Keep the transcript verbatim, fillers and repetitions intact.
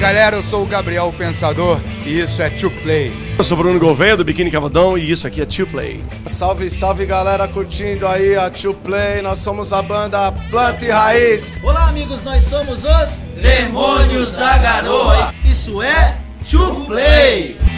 Galera, eu sou o Gabriel, o Pensador, e isso é Chill Play. Eu sou o Bruno Gouveia, do Biquíni Cavadão, e isso aqui é Chill Play. Salve, salve, galera, curtindo aí a Chill Play. Nós somos a banda Planta e Raiz. Olá, amigos, nós somos os Demônios da Garoa. Isso é Chill Play.